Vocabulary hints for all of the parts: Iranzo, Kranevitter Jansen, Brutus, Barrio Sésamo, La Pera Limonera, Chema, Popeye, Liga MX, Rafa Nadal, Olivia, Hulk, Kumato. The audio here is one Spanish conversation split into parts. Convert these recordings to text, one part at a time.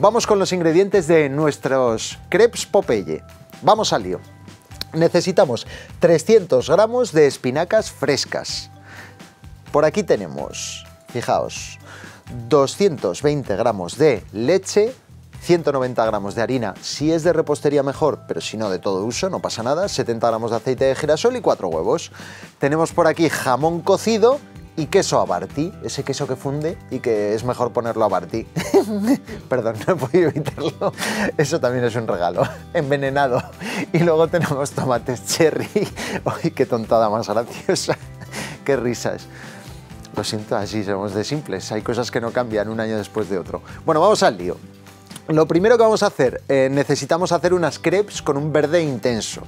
Vamos con los ingredientes de nuestros crepes Popeye. Vamos al lío. Necesitamos 300 gramos de espinacas frescas. Por aquí tenemos, fijaos, 220 gramos de leche, 190 gramos de harina, si es de repostería mejor, pero si no de todo uso, no pasa nada, 70 gramos de aceite de girasol y 4 huevos. Tenemos por aquí jamón cocido y queso abartí, ese queso que funde y que es mejor ponerlo abartí. Perdón, no he podido evitarlo, eso también es un regalo, envenenado. Y luego tenemos tomates cherry, ¡ay, qué tontada más graciosa! ¡Qué risas! Lo siento, así somos de simples, hay cosas que no cambian un año después de otro. Bueno, vamos al lío. Lo primero que vamos a hacer, necesitamos hacer unas crepes con un verde intenso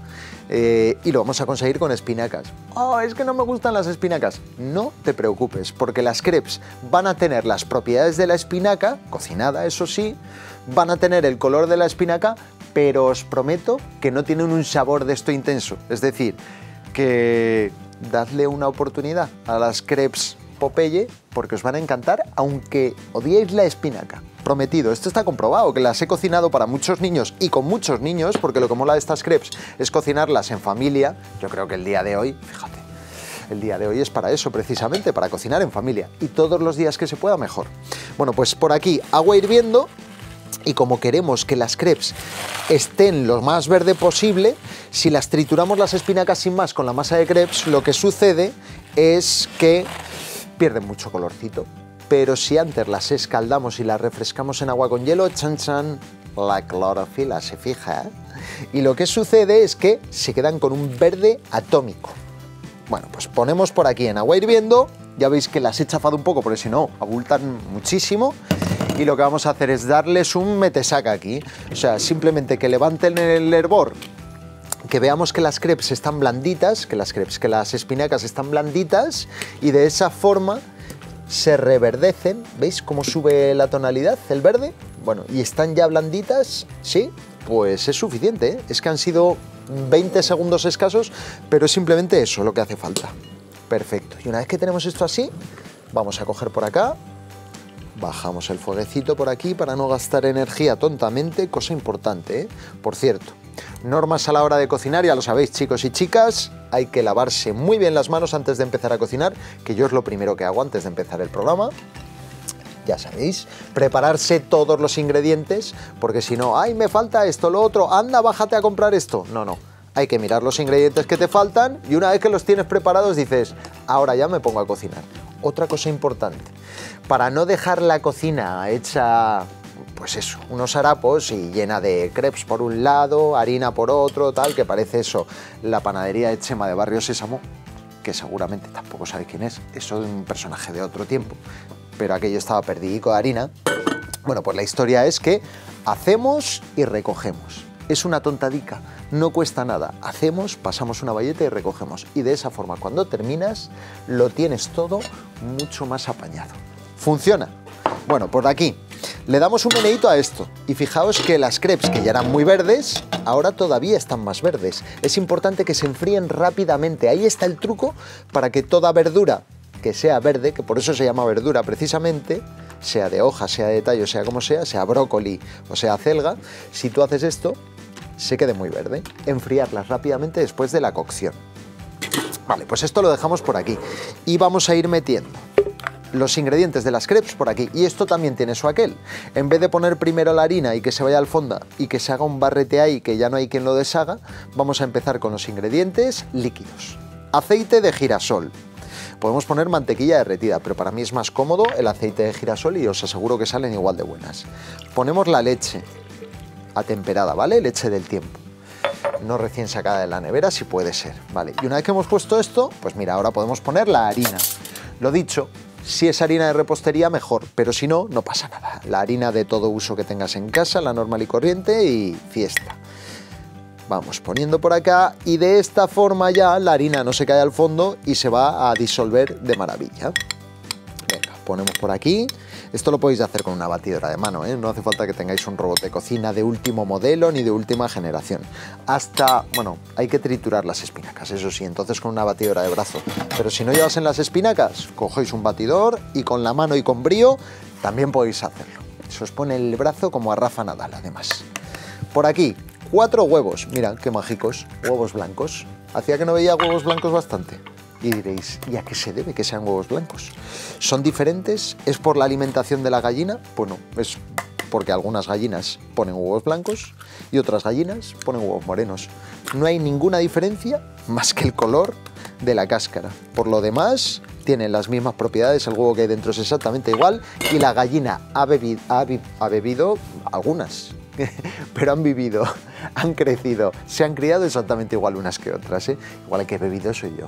y lo vamos a conseguir con espinacas. Oh, es que no me gustan las espinacas. No te preocupes, porque las crepes van a tener las propiedades de la espinaca, cocinada eso sí, van a tener el color de la espinaca, pero os prometo que no tienen un sabor de esto intenso. Es decir, que dadle una oportunidad a las crepes Popeye porque os van a encantar, aunque odiéis la espinaca. Prometido, esto está comprobado, que las he cocinado para muchos niños y con muchos niños, porque lo que mola de estas crepes es cocinarlas en familia. Yo creo que el día de hoy, fíjate, el día de hoy es para eso precisamente, para cocinar en familia, y todos los días que se pueda mejor. Bueno, pues por aquí agua hirviendo, y como queremos que las crepes estén lo más verde posible, si las trituramos las espinacas sin más con la masa de crepes, lo que sucede es que pierden mucho colorcito. Pero si antes las escaldamos y las refrescamos en agua con hielo, chan chan, la clorofila se fija, ¿eh? Y lo que sucede es que se quedan con un verde atómico. Bueno, pues ponemos por aquí en agua hirviendo, ya veis que las he chafado un poco porque si no abultan muchísimo, y lo que vamos a hacer es darles un metesaca aquí, o sea, simplemente que levanten el hervor, que veamos que las crepes están blanditas, que las espinacas están blanditas, y de esa forma se reverdecen, ¿veis cómo sube la tonalidad, el verde? Bueno, y están ya blanditas, ¿sí? Pues es suficiente, ¿eh? Es que han sido 20 segundos escasos, pero es simplemente eso lo que hace falta. Perfecto, y una vez que tenemos esto así, vamos a coger por acá, bajamos el fueguecito por aquí para no gastar energía tontamente, cosa importante, ¿eh? Por cierto, normas a la hora de cocinar, ya lo sabéis, chicos y chicas, hay que lavarse muy bien las manos antes de empezar a cocinar, que yo es lo primero que hago antes de empezar el programa. Ya sabéis, prepararse todos los ingredientes, porque si no, ¡ay, me falta esto, lo otro! ¡Anda, bájate a comprar esto! No, no, hay que mirar los ingredientes que te faltan y una vez que los tienes preparados dices, ahora ya me pongo a cocinar. Otra cosa importante, para no dejar la cocina hecha, pues eso, unos harapos y llena de crepes por un lado, harina por otro, tal, que parece eso, la panadería de Chema de Barrio Sésamo, que seguramente tampoco sabéis quién es, eso es un personaje de otro tiempo, pero aquello estaba perdido de harina. Bueno, pues la historia es que hacemos y recogemos, es una tontadica, no cuesta nada, hacemos, pasamos una bayeta y recogemos, y de esa forma cuando terminas lo tienes todo mucho más apañado. Funciona. Bueno, por aquí le damos un meneíto a esto y fijaos que las crepes, que ya eran muy verdes, ahora todavía están más verdes. Es importante que se enfríen rápidamente, ahí está el truco para que toda verdura que sea verde, que por eso se llama verdura precisamente, sea de hoja, sea de tallo, sea como sea brócoli o sea acelga, si tú haces esto, se quede muy verde. Enfriarlas rápidamente después de la cocción. Vale, pues esto lo dejamos por aquí y vamos a ir metiendo los ingredientes de las crepes por aquí, y esto también tiene su aquel. En vez de poner primero la harina y que se vaya al fondo y que se haga un barrete ahí que ya no hay quien lo deshaga, vamos a empezar con los ingredientes líquidos. Aceite de girasol. Podemos poner mantequilla derretida, pero para mí es más cómodo el aceite de girasol y os aseguro que salen igual de buenas. Ponemos la leche atemperada, ¿vale? Leche del tiempo. No recién sacada de la nevera, si puede ser, ¿vale? Y una vez que hemos puesto esto, pues mira, ahora podemos poner la harina. Lo dicho, si es harina de repostería, mejor, pero si no, no pasa nada. La harina de todo uso que tengas en casa, la normal y corriente, y fiesta. Vamos poniendo por acá y de esta forma ya la harina no se cae al fondo y se va a disolver de maravilla. Venga, ponemos por aquí. Esto lo podéis hacer con una batidora de mano, ¿eh? No hace falta que tengáis un robot de cocina de último modelo ni de última generación. Hasta, bueno, hay que triturar las espinacas, eso sí, entonces con una batidora de brazo. Pero si no llevas en las espinacas, cogéis un batidor y con la mano y con brío también podéis hacerlo. Sospone el brazo como a Rafa Nadal, además. Por aquí, 4 huevos. Mirad qué mágicos, huevos blancos. Hacía que no veía huevos blancos bastante. Y diréis, ¿y a qué se debe que sean huevos blancos? ¿Son diferentes? ¿Es por la alimentación de la gallina? Pues no, es porque algunas gallinas ponen huevos blancos y otras gallinas ponen huevos morenos. No hay ninguna diferencia más que el color de la cáscara. Por lo demás, tienen las mismas propiedades, el huevo que hay dentro es exactamente igual y la gallina ha bebido algunas, pero han vivido, han crecido, se han criado exactamente igual unas que otras, ¿eh? Igual el que he bebido soy yo.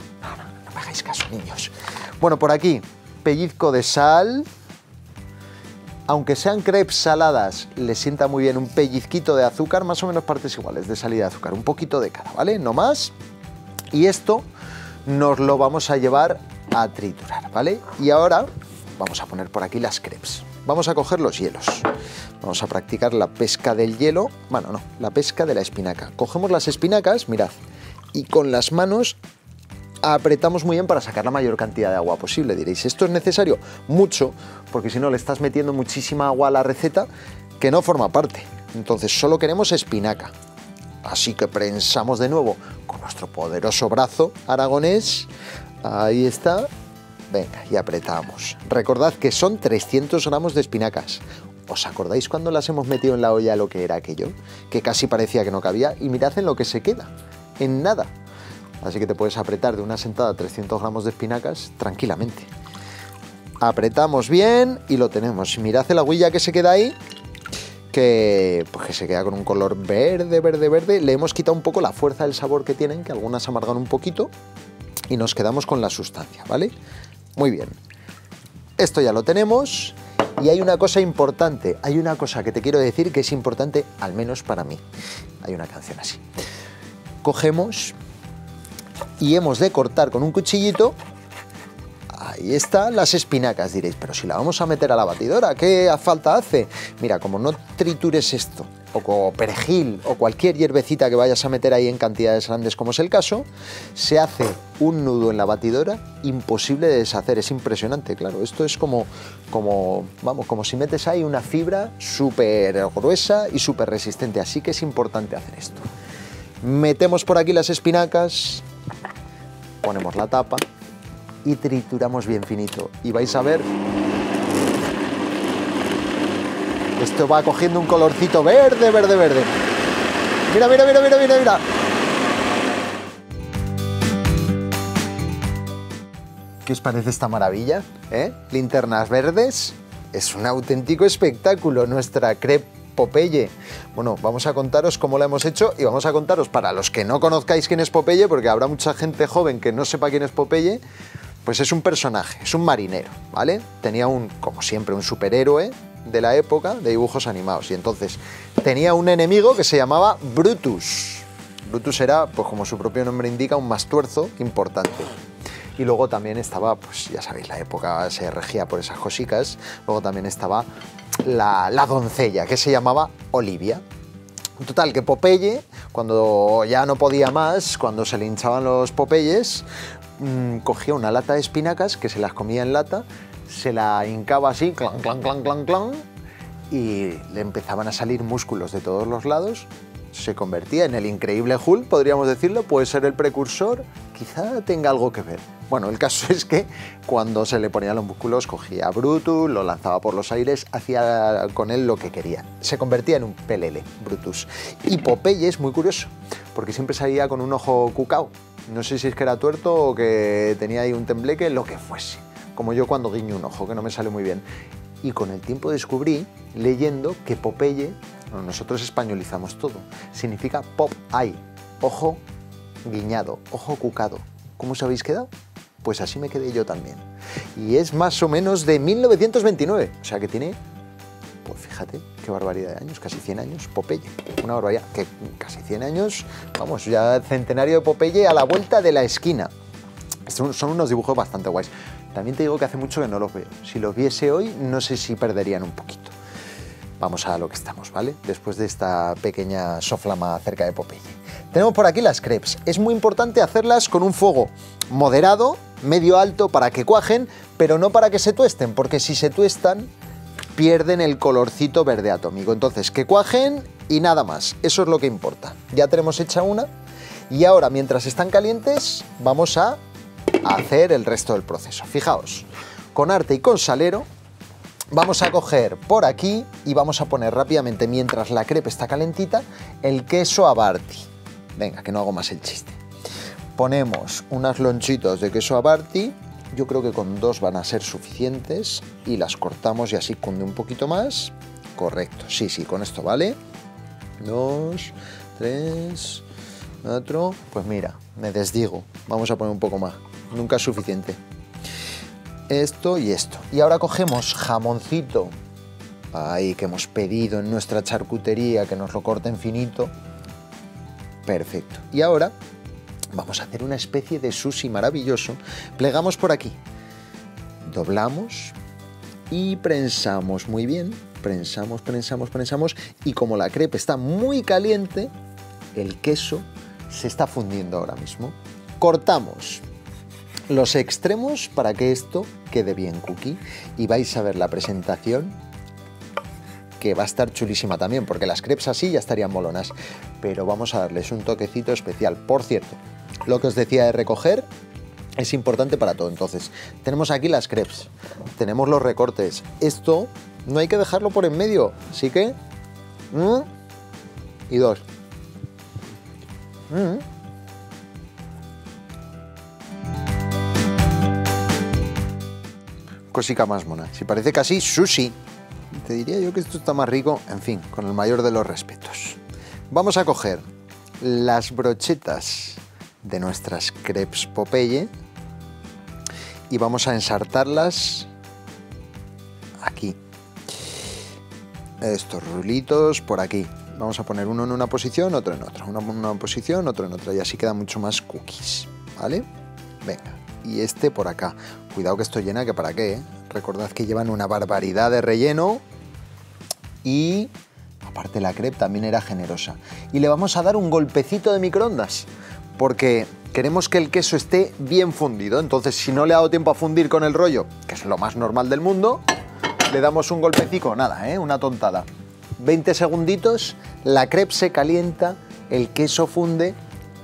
No me hagáis caso, niños. Bueno, por aquí, pellizco de sal. Aunque sean crepes saladas, les sienta muy bien un pellizquito de azúcar, más o menos partes iguales de sal y de azúcar, un poquito de cada, ¿vale? No más. Y esto nos lo vamos a llevar a triturar, ¿vale? Y ahora vamos a poner por aquí las crepes. Vamos a coger los hielos. Vamos a practicar la pesca del hielo. Bueno, no, la pesca de la espinaca. Cogemos las espinacas, mirad, y con las manos apretamos muy bien para sacar la mayor cantidad de agua posible. Diréis, ¿esto es necesario? Mucho, porque si no le estás metiendo muchísima agua a la receta que no forma parte. Entonces solo queremos espinaca. Así que prensamos de nuevo con nuestro poderoso brazo aragonés. Ahí está. Venga, y apretamos. Recordad que son 300 gramos de espinacas. ¿Os acordáis cuando las hemos metido en la olla lo que era aquello? Que casi parecía que no cabía. Y mirad en lo que se queda. En nada. Así que te puedes apretar de una sentada 300 gramos de espinacas tranquilamente. Apretamos bien y lo tenemos. Mirad la huella que se queda ahí. Que se queda con un color verde, verde, verde. Le hemos quitado un poco la fuerza del sabor que tienen, que algunas amargan un poquito. Y nos quedamos con la sustancia, ¿vale? Muy bien, esto ya lo tenemos y hay una cosa importante, hay una cosa que te quiero decir que es importante, al menos para mí. Hay una canción así. Cogemos y hemos de cortar con un cuchillito, ahí están las espinacas, diréis, pero si la vamos a meter a la batidora, ¿qué falta hace? Mira, como no tritures esto, o perejil, o cualquier hierbecita que vayas a meter ahí en cantidades grandes como es el caso, se hace un nudo en la batidora imposible de deshacer, es impresionante, claro, esto es como si metes ahí una fibra súper gruesa y súper resistente, así que es importante hacer esto. Metemos por aquí las espinacas, ponemos la tapa y trituramos bien finito, y vais a ver. Esto va cogiendo un colorcito verde, verde, verde. Mira, mira, mira, mira, mira, mira. ¿Qué os parece esta maravilla? ¿Eh? Linternas verdes. Es un auténtico espectáculo nuestra crepe Popeye. Bueno, vamos a contaros cómo la hemos hecho y vamos a contaros, para los que no conozcáis quién es Popeye, porque habrá mucha gente joven que no sepa quién es Popeye, pues es un personaje, es un marinero, ¿vale? Tenía como siempre, un superhéroe de la época de dibujos animados y entonces tenía un enemigo que se llamaba Brutus. Brutus era, pues como su propio nombre indica, un mastuerzo importante. Y luego también estaba, pues ya sabéis, la época se regía por esas cosicas, luego también estaba la doncella que se llamaba Olivia. Total, que Popeye, cuando ya no podía más, cuando se le hinchaban los Popeyes, cogía una lata de espinacas que se las comía en lata, se la hincaba así, clan, clan, clan, clan, clan, y le empezaban a salir músculos de todos los lados, se convertía en el increíble Hulk, podríamos decirlo, puede ser el precursor, quizá tenga algo que ver. Bueno, el caso es que cuando se le ponían los músculos, cogía a Brutus, lo lanzaba por los aires, hacía con él lo que quería. Se convertía en un pelele, Brutus. Y Popeye es muy curioso, porque siempre salía con un ojo cucao. No sé si es que era tuerto o que tenía ahí un tembleque, lo que fuese. Como yo cuando guiño un ojo, que no me sale muy bien. Y con el tiempo descubrí, leyendo, que Popeye, bueno, nosotros españolizamos todo, significa Popeye, ojo guiñado, ojo cucado. ¿Cómo os habéis quedado? Pues así me quedé yo también. Y es más o menos de 1929, o sea que tiene, pues fíjate, qué barbaridad de años, casi 100 años, Popeye, una barbaridad, que casi 100 años, vamos, ya el centenario de Popeye a la vuelta de la esquina. Son unos dibujos bastante guays. También te digo que hace mucho que no los veo. Si los viese hoy, no sé si perderían un poquito. Vamos a lo que estamos, ¿vale? Después de esta pequeña soflama acerca de Popeye. Tenemos por aquí las crepes. Es muy importante hacerlas con un fuego moderado, medio alto, para que cuajen, pero no para que se tuesten, porque si se tuestan, pierden el colorcito verde atómico. Entonces, que cuajen y nada más. Eso es lo que importa. Ya tenemos hecha una. Y ahora, mientras están calientes, vamos a hacer el resto del proceso. Fijaos, con arte y con salero, vamos a coger por aquí y vamos a poner rápidamente, mientras la crepe está calentita, el queso abarti. Venga, que no hago más el chiste. Ponemos unas lonchitas de queso abarti. Yo creo que con dos van a ser suficientes y las cortamos y así cunde un poquito más. Correcto, sí, sí, con esto vale. 2, 3, otro. Pues mira, me desdigo. Vamos a poner un poco más. Nunca es suficiente. Esto y esto. Y ahora cogemos jamoncito, ahí que hemos pedido en nuestra charcutería, que nos lo corten finito. Perfecto. Y ahora vamos a hacer una especie de sushi maravilloso. Plegamos por aquí, doblamos y prensamos muy bien. Prensamos, prensamos, prensamos. Y como la crepe está muy caliente, el queso se está fundiendo ahora mismo. Cortamos los extremos para que esto quede bien cookie. Y vais a ver la presentación, que va a estar chulísima también, porque las crepes así ya estarían molonas. Pero vamos a darles un toquecito especial. Por cierto, lo que os decía de recoger es importante para todo. Entonces, tenemos aquí las crepes, tenemos los recortes. Esto no hay que dejarlo por en medio, así que... y dos. Cosica más mona. Si parece casi sushi. Te diría yo que esto está más rico. En fin, con el mayor de los respetos. Vamos a coger las brochetas de nuestras crepes Popeye y vamos a ensartarlas aquí. Estos rulitos por aquí. Vamos a poner uno en una posición, otro en otra. Uno en una posición, otro en otra. Y así queda mucho más cookies. ¿Vale? Venga. Y este por acá. Cuidado que esto llena, que para qué, ¿eh? Recordad que llevan una barbaridad de relleno. Y aparte la crepe también era generosa. Y le vamos a dar un golpecito de microondas, porque queremos que el queso esté bien fundido. Entonces, si no le ha dado tiempo a fundir con el rollo, que es lo más normal del mundo, le damos un golpecico, nada, ¿eh? Una tontada. 20 segunditos, la crepe se calienta, el queso funde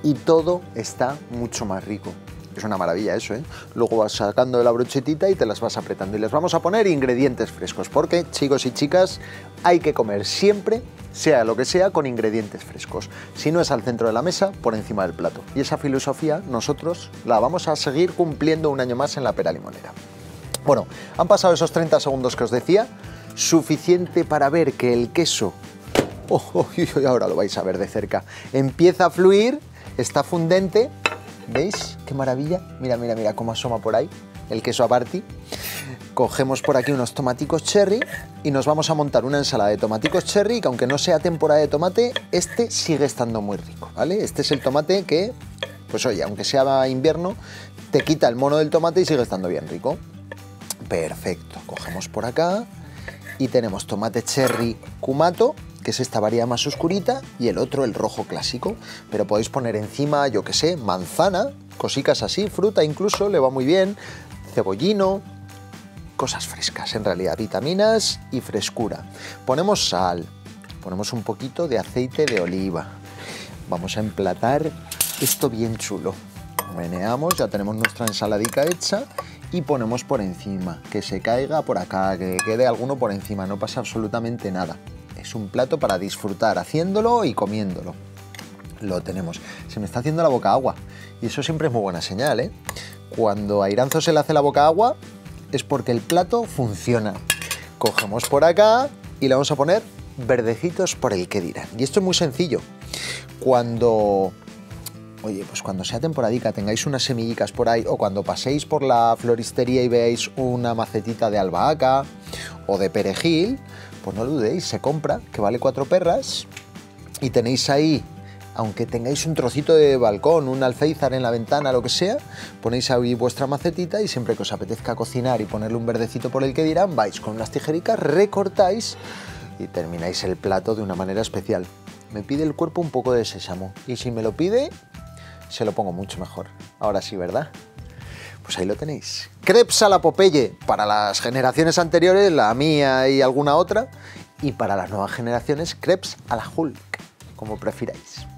y todo está mucho más rico. Es una maravilla eso, ¿eh? Luego vas sacando de la brochetita y te las vas apretando. Y les vamos a poner ingredientes frescos, porque, chicos y chicas, hay que comer siempre, sea lo que sea, con ingredientes frescos. Si no es al centro de la mesa, por encima del plato. Y esa filosofía nosotros la vamos a seguir cumpliendo un año más en La Pera Limonera. Bueno, han pasado esos 30 segundos que os decía, suficiente para ver que el queso... y ahora lo vais a ver de cerca. Empieza a fluir, está fundente... ¿Veis? ¡Qué maravilla! Mira, mira, mira cómo asoma por ahí el queso abarti. Cogemos por aquí unos tomaticos cherry y nos vamos a montar una ensalada de tomaticos cherry, que aunque no sea temporada de tomate, este sigue estando muy rico, ¿vale? Este es el tomate que, pues oye, aunque sea invierno, te quita el mono del tomate y sigue estando bien rico. Perfecto. Cogemos por acá y tenemos tomate cherry kumato, que es esta variedad más oscurita, y el otro, el rojo clásico. Pero podéis poner encima, yo que sé, manzana, cositas así, fruta incluso, le va muy bien, cebollino, cosas frescas, en realidad, vitaminas y frescura. Ponemos sal, ponemos un poquito de aceite de oliva. Vamos a emplatar esto bien chulo. Meneamos, ya tenemos nuestra ensaladica hecha y ponemos por encima, que se caiga por acá, que quede alguno por encima, no pasa absolutamente nada. Es un plato para disfrutar haciéndolo y comiéndolo. Lo tenemos. Se me está haciendo la boca agua. Y eso siempre es muy buena señal, ¿eh? Cuando a Iranzo se le hace la boca agua, es porque el plato funciona. Cogemos por acá y le vamos a poner verdecitos por el que dirán. Y esto es muy sencillo. Cuando... Oye, pues cuando sea temporadica, tengáis unas semillitas por ahí, o cuando paséis por la floristería y veáis una macetita de albahaca o de perejil, pues no dudéis, se compra, que vale 4 perras, y tenéis ahí, aunque tengáis un trocito de balcón, un alféizar en la ventana, lo que sea, ponéis ahí vuestra macetita y siempre que os apetezca cocinar y ponerle un verdecito por el que dirán, vais con unas tijericas, recortáis y termináis el plato de una manera especial. Me pide el cuerpo un poco de sésamo, y si me lo pide, se lo pongo mucho mejor. Ahora sí, ¿verdad? Pues ahí lo tenéis. crepes a la Popeye para las generaciones anteriores, la mía y alguna otra, y para las nuevas generaciones, crepes a la Hulk, como prefiráis.